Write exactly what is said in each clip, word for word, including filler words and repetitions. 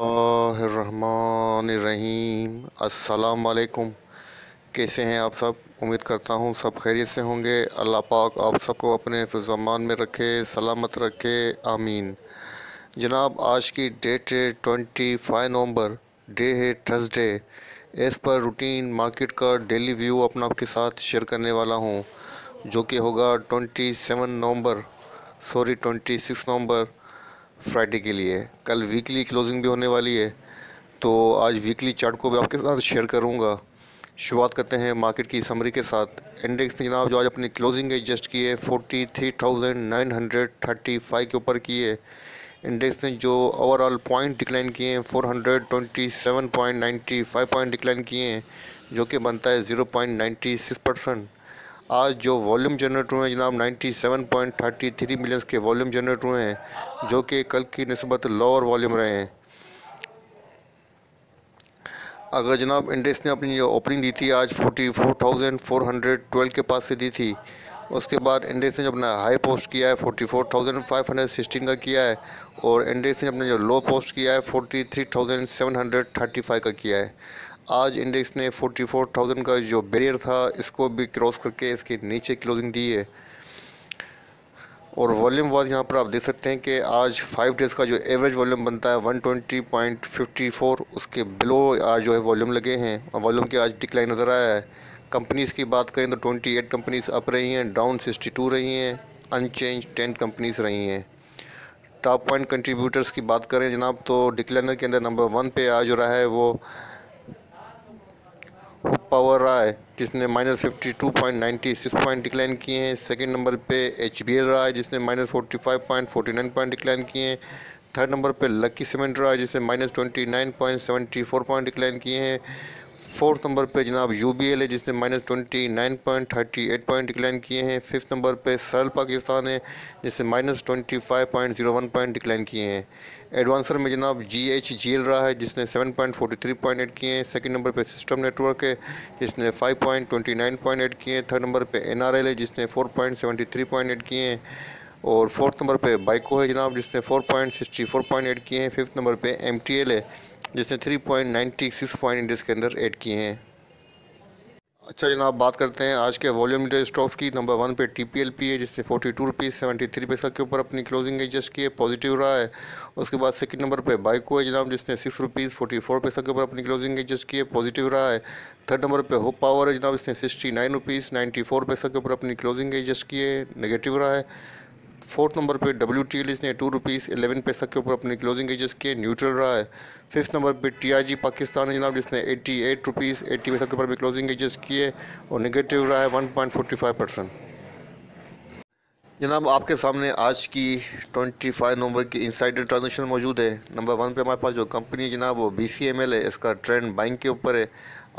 रहमानिर्रहीम। अस्सलाम वालेकुम। कैसे हैं आप सब? उम्मीद करता हूँ सब खैरियत से होंगे। अल्लाह पाक आप सबको अपने हिफ़्ज़-ओ-अमान में रखे, सलामत रखे, आमीन। जनाब, आज की डेट है पच्चीस नवंबर, डे है थर्सडे। इस पर रूटीन मार्केट का डेली व्यू अपना आपके साथ शेयर करने वाला हूँ, जो कि होगा सत्ताईस नवंबर सॉरी छब्बीस नवंबर फ्राइडे के लिए। कल वीकली क्लोजिंग भी होने वाली है, तो आज वीकली चार्ट को भी आपके साथ शेयर करूंगा। शुरुआत करते हैं मार्केट की समरी के साथ। इंडेक्स ने जनाब जो आज अपनी क्लोजिंग एडजस्ट की है तैंतालीस हज़ार नौ सौ पैंतीस के ऊपर की है। इंडेक्स ने जो ओवरऑल पॉइंट डिक्लाइन किए हैं चार सौ सत्ताईस पॉइंट नौ पाँच पॉइंट डिक्लाइन किए हैं, जो कि बनता है zero point nine six percent. आज जो वॉल्यूम जनरेट हुए हैं जनाब सत्तानवे पॉइंट तैंतीस मिलियंस के वॉल्यूम जनरेट हुए हैं, जो कि कल की निस्बत लोअर वॉल्यूम रहे हैं। अगर जनाब इंडेक्स ने अपनी जो ओपनिंग दी थी आज चौवालीस हज़ार चार सौ बारह के पास से दी थी, उसके बाद इंडेक्स ने जो अपना हाई पोस्ट किया है चौवालीस हज़ार पाँच सौ सोलह का किया है, और इंडेक्स ने अपना जो लो पोस्ट किया है तैंतालीस हज़ार सात सौ पैंतीस का किया है। आज इंडेक्स ने चौवालीस हज़ार का जो बैरियर था इसको भी क्रॉस करके इसके नीचे क्लोजिंग दी है। और वॉल्यूम वाइज यहाँ पर आप देख सकते हैं कि आज फाइव डेज़ का जो एवरेज वॉल्यूम बनता है एक सौ बीस पॉइंट चौवन, उसके बिलो आज जो है वॉल्यूम लगे हैं। वॉल्यूम की आज डिक्लाइन नज़र आया है। कंपनीज़ की बात करें तो अट्ठाईस कंपनीज़ अप रही हैं, डाउन बासठ रही हैं, अनचेंज दस कंपनीज़ रही हैं। टॉप पॉइंट कंट्रीब्यूटर्स की बात करें जनाब तो डिक्लाइनर के अंदर नंबर वन पर आज जो रहा है वो पावर रहा है, जिसने minus fifty two point ninety six point decline किए हैं। सेकंड नंबर पे एच बी एल रहा है, जिसने minus forty five point forty nine point decline किए हैं। थर्ड नंबर पे लकी सीमेंट रहा है, जिसने minus twenty nine point seventy four point decline किए हैं। फोर्थ नंबर पे जनाब यू बी एल है, जिसने minus twenty nine point thirty eight point decline किए हैं। फिफ्थ नंबर पे सरल पाकिस्तान है, जिसने minus twenty five point zero one point decline किए हैं। एडवांसर में जनाब जी एच जी एल रहा है, जिसने seven point forty three point add किए हैं। सेकंड नंबर पे सिस्टम नेटवर्क है, जिसने five point twenty nine point add किए हैं। थर्ड नंबर पे एन आर एल है, जिसने four point seventy three point add किए हैं। और फोर्थ नंबर पे बाइको है जनाब, जिसने four point sixty four point add किए हैं। फिफ्थ नंबर पे एम टी एल है, जिसने तीन पॉइंट नौ छह पॉइंट इंडेक्स के अंदर ऐड किए हैं। अच्छा जनाब, बात करते हैं आज के वॉल्यूम लीडर स्टॉक्स की। नंबर वन पे टी पी एल पी है, जिसने forty two rupees seventy three पैसा के ऊपर अपनी क्लोजिंग एडजस्ट की है, पॉजिटिव रहा है। उसके बाद सेकंड नंबर पे बाइको है जनाब, जिसने सिक्स रुपीज़ फोर्टी फोर पैसा के ऊपर अपनी क्लोजिंग एडजस्ट की है, पॉजिटिव रहा है। थर्ड नंबर पे होप पावर है जनाब, जिसने sixty nine rupees ninety four पैसा के ऊपर अपनी क्लोजिंग एडजस्ट की है, नेगेटिव रहा है। फोर्थ नंबर पे डब्ल्यू टी एल इसने टू रुपीज़ एलेवन पैसा के ऊपर अपनी क्लोजिंग एजेस के न्यूट्रल रहा है। फिफ्थ नंबर पे टी आई जी पाकिस्तान है जनाब, जिसने एट्टी एट रुपीज़ एट्टी पैसा के ऊपर भी क्लोजिंग एजेस किए और नेगेटिव रहा है one point forty five percent. जनाब आपके सामने आज की पच्चीस नवंबर की इनसाइडर ट्रांजेक्शन मौजूद है। नंबर वन पे हमारे पास जो कंपनी है जनाब वो बी सी एम एल है, इसका ट्रेंड बाइंग के ऊपर है।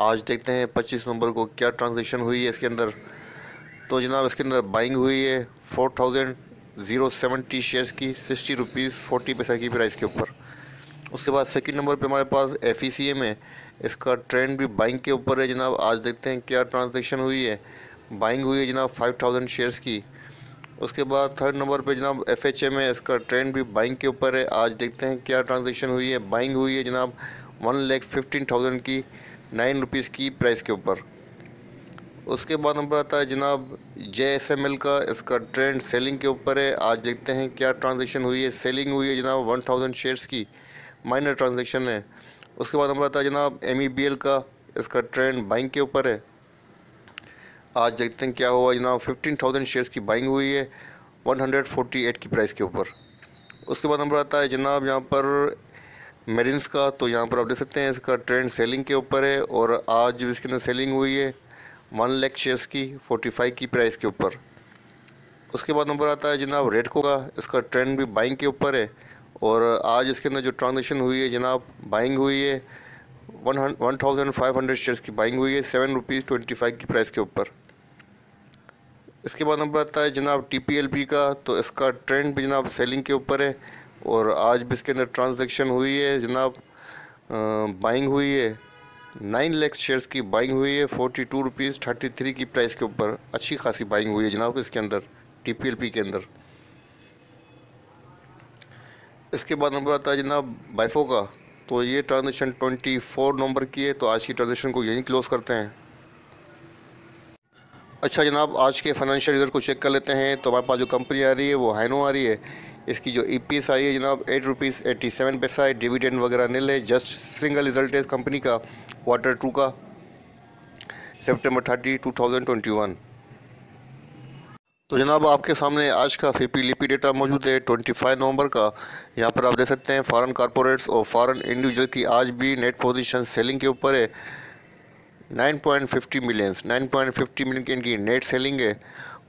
आज देखते हैं पच्चीस नवंबर को क्या ट्रांजेक्शन हुई है इसके अंदर। तो जनाब इसके अंदर बाइंग हुई है four thousand zero seventy shares की सिक्सटी रुपीज़ फोर्टी पैसा की प्राइस के ऊपर। उसके बाद सेकंड नंबर पे हमारे पास एफ ई सी एम है, इसका ट्रेंड भी बाइंग के ऊपर है जनाब। आज देखते हैं क्या ट्रांजैक्शन हुई है। बाइंग हुई है जनाब फाइव थाउजेंड शेयर्स की। उसके बाद थर्ड नंबर पे जनाब एफ एच एम है, इसका ट्रेंड भी बाइंग के ऊपर है। आज देखते हैं क्या ट्रांजैक्शन हुई है। बाइंग हुई है जनाब वन लैख फिफ्टीन थाउजेंड की नाइन रुपीज़ की प्राइस के ऊपर। उसके बाद नंबर आता है जनाब जे एस एम एल का, इसका ट्रेंड सेलिंग के ऊपर है। आज देखते हैं क्या ट्रांजैक्शन हुई है। सेलिंग हुई है जनाब वन थाउजेंड शेयर्स की, माइनर ट्रांजैक्शन है। उसके बाद नंबर आता है जनाब एम ई बी एल का, इसका ट्रेंड बाइंग के ऊपर है। आज देखते हैं क्या हुआ जनाब फिफ्टीन थाउजेंड शेयर्स की बाइंग हुई है वन हंड्रेड फोर्टी एट की प्राइस के ऊपर। उसके बाद नंबर आता है जनाब यहाँ पर मेरिन्स का, तो यहाँ पर आप देख सकते हैं इसका ट्रेंड सेलिंग के ऊपर है और आज इसके अंदर सेलिंग हुई है वन लाख शेयर्स की पैंतालीस की प्राइस के ऊपर। उसके बाद नंबर आता है जनाब रेडको का, इसका ट्रेंड भी बाइंग के ऊपर है और आज इसके अंदर जो ट्रांजेक्शन हुई है जनाब बाइंग हुई है one thousand five hundred shares की बाइंग हुई है सेवन रुपीज़ ट्वेंटी फाइव की प्राइस के ऊपर। इसके बाद नंबर आता है जनाब टी पी एल पी का, तो इसका ट्रेंड भी जनाब सेलिंग के ऊपर है और आज भी इसके अंदर ट्रांजेक्शन हुई है जनाब बाइंग हुई है नाइन लाख शेयर्स की बाइंग हुई है forty two rupees thirty three की प्राइस के ऊपर। अच्छी खासी बाइंग हुई है जनाब इसके अंदर टी पी एल पी के अंदर। इसके बाद नंबर आता है जनाब बाइफो का, तो ये ट्रांजेक्शन चौबीस नंबर की है। तो आज की ट्रांजेक्शन को यहीं क्लोज़ करते हैं। अच्छा जनाब, आज के फाइनेंशियल रिजल्ट को चेक कर लेते हैं। तो हमारे पास जो कंपनी आ रही है वो हाइनो आ रही है। इसकी जो ई पी एस आई है जनाब एट रुपीज़ एट्टी सेवन पैसा है। डिविडेंड वगैरह नील है। जस्ट सिंगल रिजल्ट है इस कंपनी का क्वार्टर टू का, September thirty two thousand twenty one. तो जनाब आपके सामने आज का फीपी लिपी डेटा मौजूद है पच्चीस नवंबर का। यहाँ पर आप देख सकते हैं फॉरेन कॉर्पोरेट्स और फॉरेन इंडिविजुअल की आज भी नेट पोजीशन सेलिंग के ऊपर है। नौ पॉइंट फिफ्टी मिलियंस नौ पॉइंट फिफ्टी मिलियन की इनकी नेट सेलिंग है।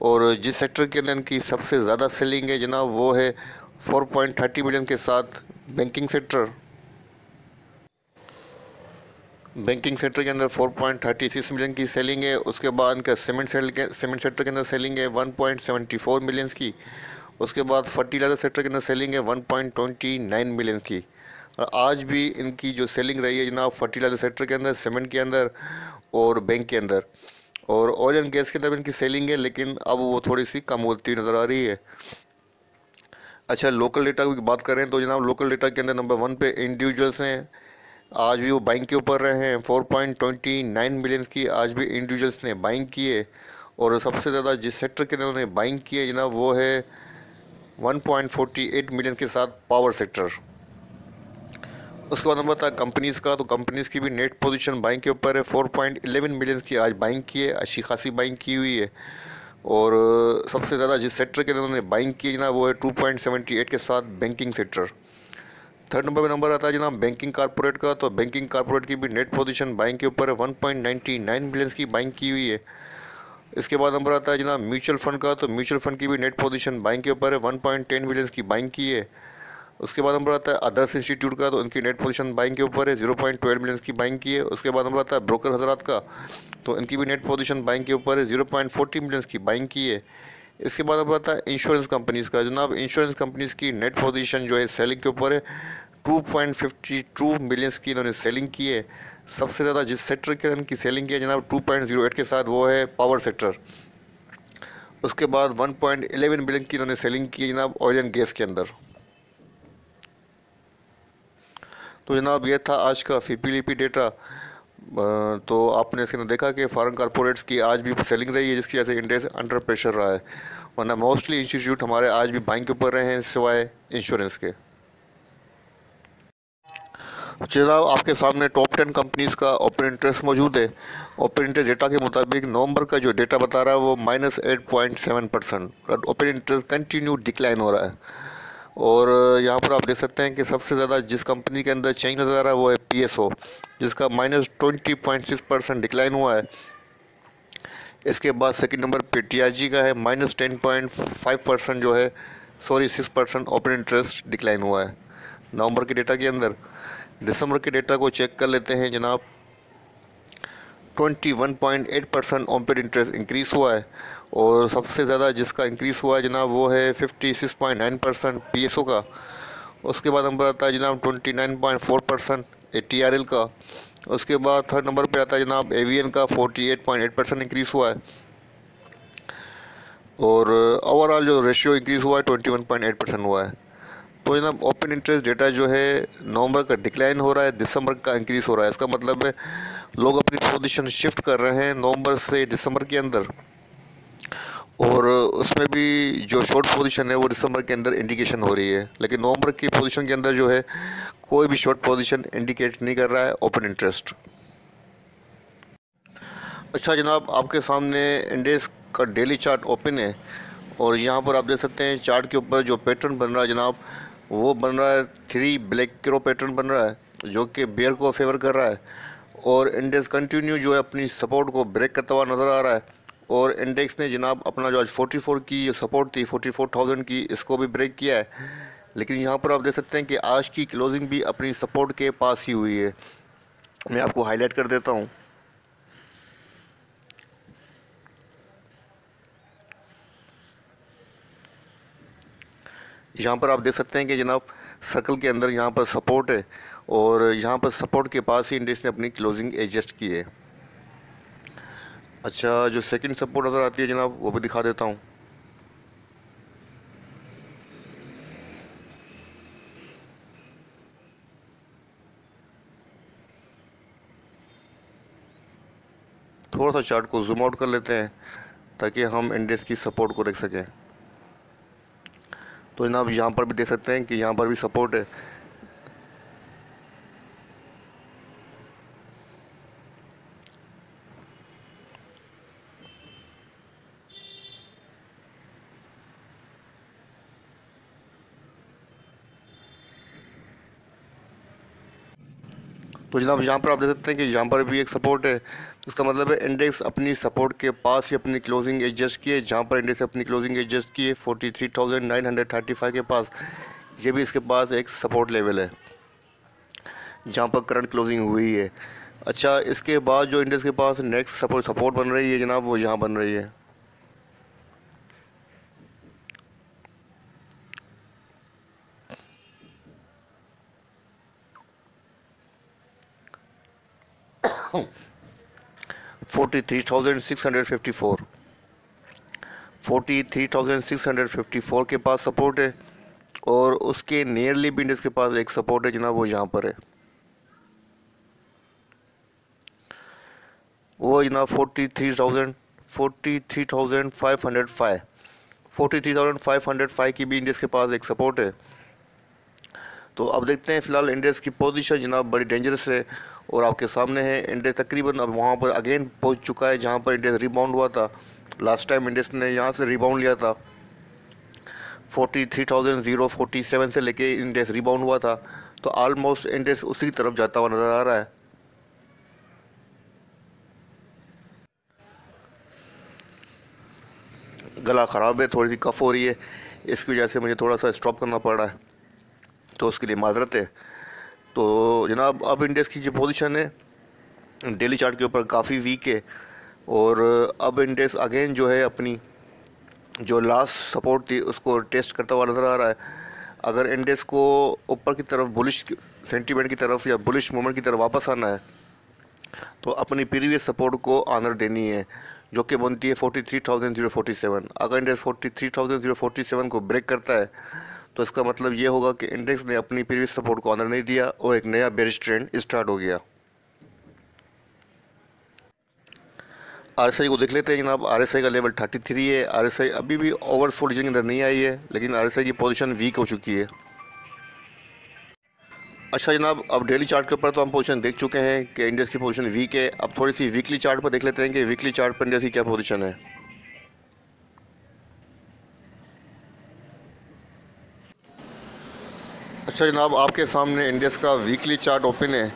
और जिस सेक्टर के अंदर इनकी सबसे ज़्यादा सेलिंग है जनाब वो है चार पॉइंट तीस मिलियन के साथ बैंकिंग सेक्टर। बैंकिंग सेक्टर के अंदर चार पॉइंट छत्तीस मिलियन की सेलिंग है। उसके बाद इनका सीमेंट सीमेंट सेक्टर के अंदर सेलिंग है एक पॉइंट चौहत्तर मिलियंस की। उसके बाद फर्टिलाइजर सेक्टर के अंदर सेलिंग है एक पॉइंट उनतीस मिलियंस की। और आज भी इनकी जो सेलिंग रही है जनाब फर्टिलाइजर सेक्टर के अंदर, सीमेंट के अंदर और बैंक के अंदर और ऑयल एंड गैस के अंदर इनकी सेलिंग है, लेकिन अब वो थोड़ी सी कम होती नज़र आ रही है। अच्छा लोकल डेटा की बात करें तो जनाब लोकल डेटा के अंदर नंबर वन पे इंडिविजुअल्स हैं। आज भी वो बाइंग के ऊपर रहे हैं। चार पॉइंट उनतीस मिलियंस की आज भी इंडिविजुअल्स ने बाइंग किए। और सबसे ज़्यादा जिस सेक्टर के अंदर उन्होंने बाइंग किए जनाब वो है एक पॉइंट अड़तालीस मिलियन के साथ पावर सेक्टर। उसके बाद नंबर था कंपनीज़ का। तो कंपनीज़ की भी नेट पोजीशन बाइंग के ऊपर है। चार पॉइंट ग्यारह मिलियंस की आज बाइंग की है, अच्छी खासी बाइंग की हुई है। और सबसे ज़्यादा जिस सेक्टर के अंदर उन्होंने बाइंग की जनाब वो है दो पॉइंट अठहत्तर के साथ बैंकिंग सेक्टर। थर्ड नंबर पर नंबर आता है जनाब बैंकिंग कॉर्पोरेट का। तो बैंकिंग कॉर्पोरेट की भी नेट पोजीशन बाइंग के ऊपर है, एक पॉइंट निन्यानवे मिलियंस की बाइंग की हुई है। इसके बाद नंबर आता है जनाब म्यूचुअल फंड का। तो म्यूचुअल फंड की भी नेट पोजीशन बाइंग के ऊपर है, एक पॉइंट दस मिलियंस की बाइंग की है। उसके बाद नंबर आता है अदर्स इंस्टीट्यूट का। तो उनकी नेट पोजीशन बाइंग के ऊपर है, जीरो पॉइंट बारह मिलियंस की बाइंग की है। उसके बाद नंबर आता है ब्रोकर हजरात का। तो इनकी भी नेट पोजीशन बाइंग के ऊपर है, जीरो पॉइंट चालीस मिलियंस की बाइंग की है। इसके बाद अब आता है इंश्योरेंस कंपनीज़ का। जनाब इंश्योरेंस कंपनीज़ की नेट पोजीशन जो है सेलिंग के ऊपर है, दो पॉइंट बावन मिलियंस की इन्होंने सेलिंग की है। सबसे ज़्यादा जिस सेक्टर के इनकी सेलिंग की है जनाब दो पॉइंट शून्य आठ के साथ वो है पावर सेक्टर। उसके बाद एक पॉइंट ग्यारह मिलियन की इन्होंने सेलिंग की है जनाब ऑयल एंड गैस के अंदर। तो जनाब यह था आज का फीपी लिपी डेटा। तो आपने इसके अंदर देखा कि फॉरेन कॉर्पोरेट्स की आज भी सेलिंग रही है, जिसकी वजह से इंडेक्स अंडर प्रेशर रहा है, वरना मोस्टली इंस्टीट्यूट हमारे आज भी बाइंग के ऊपर रहे हैं सिवाय इंश्योरेंस के। जनाब आपके सामने टॉप टेन कंपनीज़ का ओपन इंटरेस्ट मौजूद है। ओपन इंटरेस्ट डेटा के मुताबिक नवंबर का जो डेटा बता रहा है वो minus eight point seven percent open interest continue decline हो रहा है। और यहाँ पर आप देख सकते हैं कि सबसे ज़्यादा जिस कंपनी के अंदर चेंज नज़र आ रहा है वो है पीएसओ, जिसका minus twenty point six percent decline हुआ है। इसके बाद सेकंड नंबर पे टीआरजी का है, minus ten point five percent जो है sorry six percent open interest decline हुआ है नवंबर के डेटा के अंदर। दिसंबर के डेटा को चेक कर लेते हैं जनाब, twenty one point eight percent open interest increase हुआ है। और सबसे ज़्यादा जिसका इंक्रीज़ हुआ है जनाब वो है fifty six point nine percent P S O का। उसके बाद नंबर आता है जनाब twenty nine point four percent A T R L का। उसके बाद थर्ड नंबर पे आता है जनाब एवीएन का, forty eight point eight percent increase हुआ है। और ओवरऑल जो रेशियो इंक्रीज़ हुआ है twenty one point eight percent हुआ है। तो जनाब ओपन इंटरेस्ट डेटा जो है नवंबर का डिक्लाइन हो रहा है, दिसंबर का इंक्रीज़ हो रहा है। इसका मतलब है लोग अपनी पोजीशन शिफ्ट कर रहे हैं नवंबर से दिसंबर के अंदर, और उसमें भी जो शॉर्ट पोजीशन है वो दिसंबर के अंदर इंडिकेशन हो रही है। लेकिन नवंबर की पोजीशन के अंदर जो है कोई भी शॉर्ट पोजीशन इंडिकेट नहीं कर रहा है ओपन इंटरेस्ट। अच्छा जनाब आपके सामने इंडेक्स का डेली चार्ट ओपन है, और यहाँ पर आप देख सकते हैं चार्ट के ऊपर जो पैटर्न बन रहा है जनाब वो बन रहा है थ्री ब्लैक क्रो पैटर्न बन रहा है, जो कि बेयर को फेवर कर रहा है। और इंडेक्स कंटिन्यू जो है अपनी सपोर्ट को ब्रेक करता हुआ नज़र आ रहा है। और इंडेक्स ने जनाब अपना जो आज चौवालीस की जो सपोर्ट थी चौवालीस हज़ार की, इसको भी ब्रेक किया है। लेकिन यहाँ पर आप देख सकते हैं कि आज की क्लोजिंग भी अपनी सपोर्ट के पास ही हुई है। मैं आपको हाईलाइट कर देता हूँ। यहाँ पर आप देख सकते हैं कि जनाब सर्कल के अंदर यहाँ पर सपोर्ट है, और यहाँ पर सपोर्ट के पास ही इंडेक्स ने अपनी क्लोजिंग एडजस्ट की है। अच्छा जो सेकंड सपोर्ट नज़र आती है जनाब वो भी दिखा देता हूँ। थोड़ा सा चार्ट को जूम आउट कर लेते हैं ताकि हम इंडेक्स की सपोर्ट को देख सकें। तो जनाब यहाँ पर भी देख सकते हैं कि यहाँ पर भी सपोर्ट है। तो जनाब यहाँ पर आप देख सकते हैं कि यहाँ पर भी एक सपोर्ट है। इसका मतलब है इंडेक्स अपनी सपोर्ट के पास ही अपनी क्लोजिंग एडजस्ट किए। जहाँ पर इंडेक्स अपनी क्लोजिंग एडजस्ट किए forty three thousand nine hundred thirty five के पास, ये भी इसके पास एक सपोर्ट लेवल है जहाँ पर करंट क्लोजिंग हुई है। अच्छा, इसके बाद जो इंडेक्स के पास नेक्स्ट सपोर्ट सपोर्ट बन रही है जनाब, वो यहाँ बन रही है। Forty three thousand six hundred fifty four forty three thousand six hundred fifty four के पास सपोर्ट है और उसके नियरली भी इंडेक्स के पास एक सपोर्ट है जनाब, वो यहाँ पर है। वो जनाब forty three thousand forty three thousand five hundred five forty three thousand five hundred five की भी इंडेक्स के पास एक सपोर्ट है। तो अब देखते हैं फिलहाल इंडेक्स की पोजीशन जनाब बड़ी डेंजरस है और आपके सामने है। इंडेक्स तकरीबन अब वहाँ पर अगेन पहुँच चुका है जहाँ पर इंडेक्स रिबाउंड हुआ था। लास्ट टाइम इंडेक्स ने यहाँ से रिबाउंड लिया था, forty three thousand forty seven से लेके इंडेक्स रिबाउंड हुआ था। तो आलमोस्ट इंडेक्स उसी तरफ जाता हुआ नज़र आ रहा है। गला ख़राब है, थोड़ी सी कफ हो रही है, इसकी वजह से मुझे थोड़ा सा स्टॉप करना पड़ रहा है, तो उसके लिए माजरत है। तो जनाब अब इंडेक्स की जो पोजीशन है डेली चार्ट के ऊपर काफ़ी वीक है और अब इंडेक्स अगेन जो है अपनी जो लास्ट सपोर्ट थी उसको टेस्ट करता हुआ नज़र आ रहा है। अगर इंडेक्स को ऊपर की तरफ बुलिश सेंटीमेंट की तरफ या बुलिश मोमेंट की तरफ वापस आना है तो अपनी प्रीवियस सपोर्ट को ऑनर देनी है जो कि बनती है forty three thousand forty seven. अगर index forty three thousand forty seven को ब्रेक करता है तो इसका मतलब ये होगा कि इंडेक्स ने अपनी प्रीवियस सपोर्ट को ऑनर नहीं दिया और एक नया बेरिश ट्रेंड स्टार्ट हो गया। आरएसआई को देख लेते हैं जनाब। आरएसआई का लेवल तैंतीस है। आरएसआई अभी भी ओवरसोल्ड जोन के अंदर नहीं आई है, लेकिन आरएसआई की पोजीशन वीक हो चुकी है। अच्छा जनाब, अब डेली चार्ट के ऊपर तो हम पोजीशन देख चुके हैं कि इंडेक्स की पोजीशन वीक है। अब थोड़ी सी वीकली चार्ट पर देख लेते हैं कि वीकली चार्ट पर इंडेक्स की क्या पोजीशन है। अच्छा जनाब, आपके सामने इंडेक्स का वीकली चार्ट ओपन है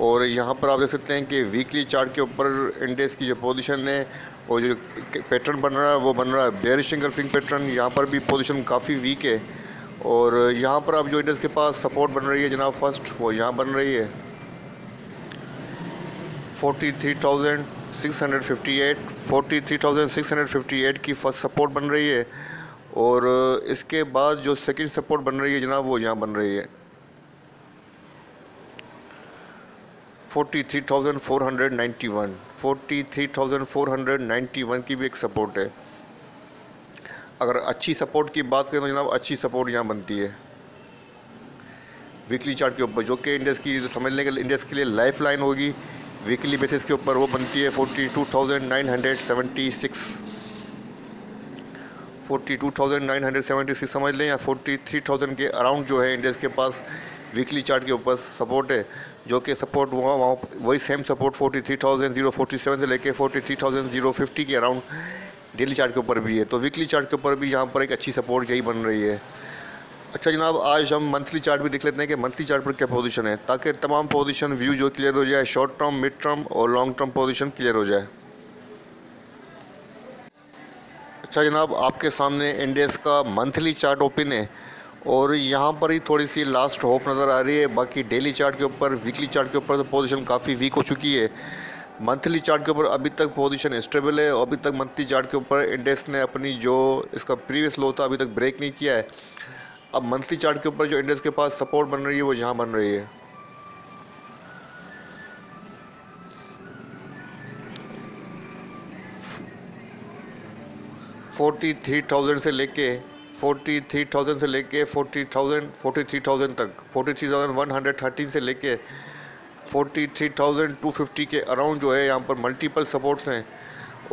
और यहाँ पर आप देख सकते हैं कि वीकली चार्ट के ऊपर इंडेक्स की जो पोजीशन है और जो पैटर्न बन रहा है वो बन रहा है बेयरिश एंगल्फिंग पैटर्न। यहाँ पर भी पोजीशन काफ़ी वीक है और यहाँ पर आप जो इंडेक्स के पास सपोर्ट बन रही है जनाब फर्स्ट, वो यहाँ बन रही है forty three thousand six hundred fifty eight forty three thousand six hundred fifty eight की फर्स्ट सपोर्ट बन रही है और इसके बाद जो सेकंड सपोर्ट बन रही है जनाब वो यहाँ बन रही है forty three thousand four hundred ninety one forty three thousand four hundred ninety one की भी एक सपोर्ट है। अगर अच्छी सपोर्ट की बात करें तो जनाब अच्छी सपोर्ट यहाँ बनती है वीकली चार्ट के ऊपर, जो कि इंडेक्स की समझने के लिए इंडेक्स के लिए लाइफ लाइन होगी वीकली बेसिस के ऊपर, वो बनती है forty two thousand nine hundred seventy six forty two thousand nine hundred seventy six समझ लें या फोर्टी थ्री थाउजेंड के अराउंड जो है इंडेक्स के पास वीकली चार्ट के ऊपर सपोर्ट है, जो कि सपोर्ट वहाँ वहाँ वही same support forty three thousand forty seven से लेके फोर्टी थ्री थाउजेंड फिफ्टी के अराउंड डेली चार्ट के ऊपर भी है। तो वीकली चार्ट के ऊपर भी यहाँ पर एक अच्छी सपोर्ट यही बन रही है। अच्छा जनाब, आज हम मंथली चार्ट भी देख लेते हैं कि मंथली चार्ट पर क्या पोजीशन है ताकि तमाम पोजीशन व्यू जो क्लियर हो जाए, शॉर्ट टर्म, मिड टर्म और लॉन्ग टर्म पोजीशन क्लियर हो जाए। अच्छा जनाब, आपके सामने इंडेक्स का मंथली चार्ट ओपन है और यहाँ पर ही थोड़ी सी लास्ट होप नज़र आ रही है। बाकी डेली चार्ट के ऊपर, वीकली चार्ट के ऊपर तो पोजीशन काफ़ी वीक हो चुकी है। मंथली चार्ट के ऊपर अभी तक पोजीशन स्टेबल है और अभी तक मंथली चार्ट के ऊपर इंडेक्स ने अपनी जो इसका प्रीवियस लो था अभी तक ब्रेक नहीं किया है। अब मंथली चार्ट के ऊपर जो इंडेक्स के पास सपोर्ट बन रही है वो यहाँ बन रही है फोर्टी थ्री थाउजेंड से लेके फोर्टी थ्री थाउजेंड से लेके forty thousand forty three thousand तक forty three thousand one hundred thirteen से लेके forty three thousand two fifty के अराउंड जो है यहाँ पर मल्टीपल सपोर्ट्स हैं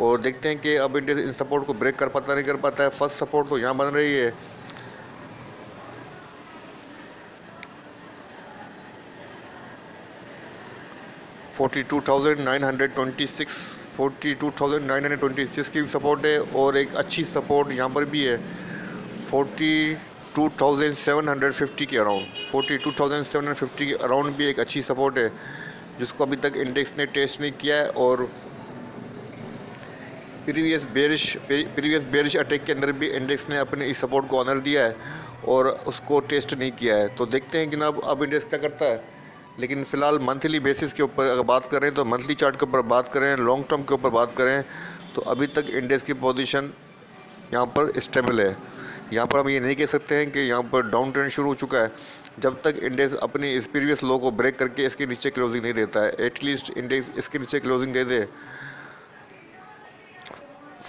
और देखते हैं कि अब इंडिया इन सपोर्ट को ब्रेक कर पाता नहीं कर पाता है। फर्स्ट सपोर्ट तो यहाँ बन रही है forty two thousand nine hundred twenty six, forty two thousand nine hundred twenty six की सपोर्ट है और एक अच्छी सपोर्ट यहाँ पर भी है forty two thousand seven hundred fifty के around, forty two thousand seven hundred fifty के अराउंड भी एक अच्छी सपोर्ट है जिसको अभी तक इंडेक्स ने टेस्ट नहीं किया है। और previous bearish previous bearish attack के अंदर भी इंडेक्स ने अपने इस सपोर्ट को ऑनर दिया है और उसको टेस्ट नहीं किया है। तो देखते हैं कि ना अब इंडेक्स क्या करता है, लेकिन फ़िलहाल मंथली बेसिस के ऊपर अगर बात करें तो मंथली चार्ट के ऊपर बात करें, लॉन्ग टर्म के ऊपर बात करें तो अभी तक इंडेक्स की पोजीशन यहाँ पर स्टेबल है। यहाँ पर हम ये नहीं कह सकते हैं कि यहाँ पर डाउन ट्रेंड शुरू हो चुका है जब तक इंडेक्स अपनी इस प्रीवियस लो को ब्रेक करके इसके नीचे क्लोजिंग नहीं देता है। एटलीस्ट इंडेक्स इसके नीचे क्लोजिंग दे दे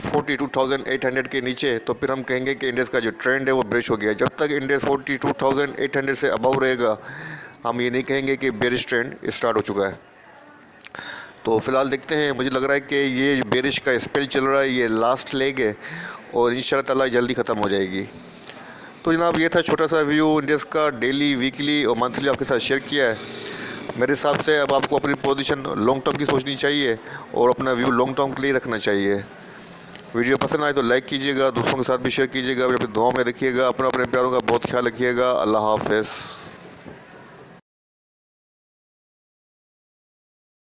forty two thousand eight hundred के नीचे तो फिर हम कहेंगे कि इंडेक्स का जो ट्रेंड है वो ब्रेक हो गया। जब तक index forty two thousand eight hundred से अबव रहेगा हम ये नहीं कहेंगे कि बेरिश ट्रेंड स्टार्ट हो चुका है। तो फिलहाल देखते हैं, मुझे लग रहा है कि ये बेरिश का स्पेल चल रहा है, ये लास्ट लेग है और इंशाअल्लाह ताला जल्दी ख़त्म हो जाएगी। तो जनाब ये था छोटा सा व्यू इंडेक्स का, डेली वीकली और मंथली आपके साथ शेयर किया है। मेरे हिसाब से अब आपको अपनी पोजीशन लॉन्ग टर्म की सोचनी चाहिए और अपना व्यू लॉन्ग टर्म के लिए रखना चाहिए। वीडियो पसंद आए तो लाइक कीजिएगा, दूसरों के साथ भी शेयर कीजिएगा, अपनी दुआओं में रखिएगा, अपना अपने प्यारों का बहुत ख्याल रखिएगा। अल्लाह हाफ़िज़।